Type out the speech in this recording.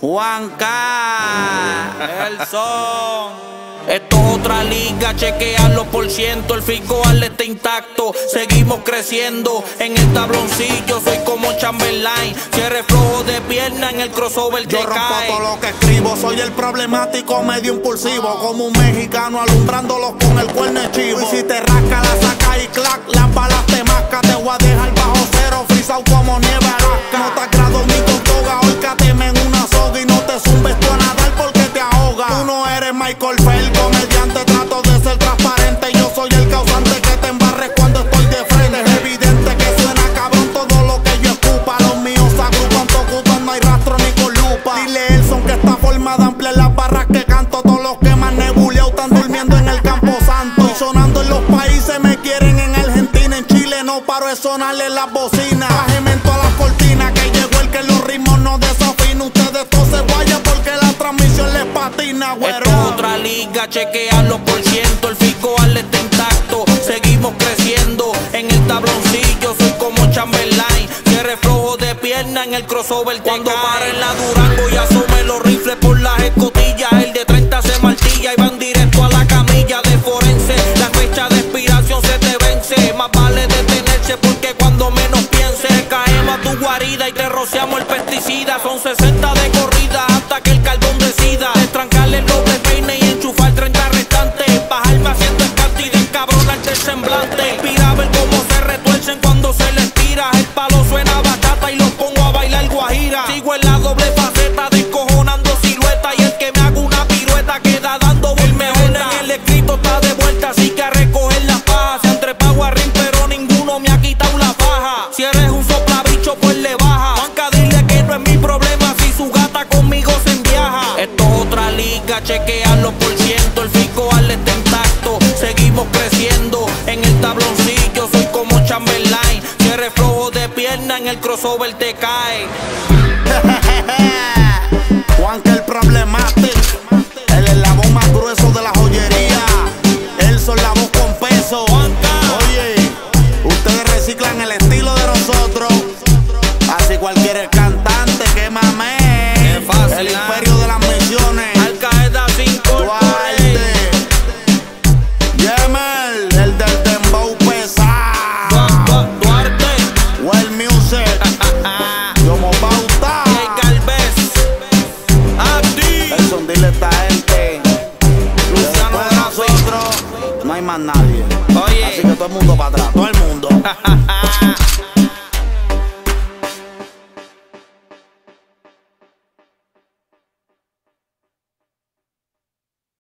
Juanca, Elson. Esto es otra liga, chequean los porciento. El fiscal está intacto, seguimos creciendo. En el tabloncillo soy como Chamberlain. Si eres flojo de pierna, en el crossover yo rompo todo lo que escribo. Soy el problemático, medio impulsivo, como un mexicano alumbrándolos con el cuerno chivo. Y si te rasca, la saca y clac, las balas te masca. Te voy a dejar bajo cero, frisao como nieve Alaska. No te agrado ni con toga, hoy cáteme en una soga. Y no te zumbes tú a nadar porque te ahoga. Tú no eres Michael Phelps. Paro de sonarle las bocinas, bájeme en todas las cortinas, que llegó el que los ritmos no desafina. Ustedes todos se vayan porque la transmisión les patina, güero. Esto es otra liga, chequean los porcientos. El fiscal está intacto, seguimos creciendo. En el tabloncillo soy como Chamberlain. Si eres flojo de pierna, en el crossover te cuando paren en la Durango y asume los rifles por las escotillas. El de 30 se martilla y van directo a la camilla de forense. La fecha de expiración se te vence, más vale de porque cuando menos pienses caemos a tu guarida y te rociamos el pesticida. Son 60 de corrida hasta que el carbón decida. Destrancarle los peines y enchufar 30 restantes. Bajarme haciendo escante y descabronarte el semblante. Inspira a ver cómo se retuercen cuando se les tira. El palo suena batata y los pongo a bailar guajira. Sigo en la doble faceta descojonando silueta. Y el que me haga una pirueta queda dando volmejona. El escrito está de vuelta, así que a recoger las pajas. Entre pago a ring, pero ninguno me ha quitado la faja. Si eres un soplabicho, pues le baja. Juanca, dile que no es mi problema si su gata conmigo se enviaja. Esto es otra liga, chequean los porcientos. El fiscal está intacto, seguimos creciendo. En el tabloncillo soy como Chamberlain. Si eres flojo de pierna, en el crossover te cae. Juanca el Problematic, el eslabón más grueso de la joyería. Elson La Voz Con Peso. Oye, ustedes reciclan el estilo de nosotros. Así cualquier el cantante que mame. Qué fácil, el imperio de las misiones. Al Qaeda sin corte. Yemel, el del dembow pesado. Duarte, Well Music. Como Pauta. A ti. El sondile está gente. Luciano de nosotros. No hay más nadie. Oye. Así que todo el mundo para atrás. Todo el mundo.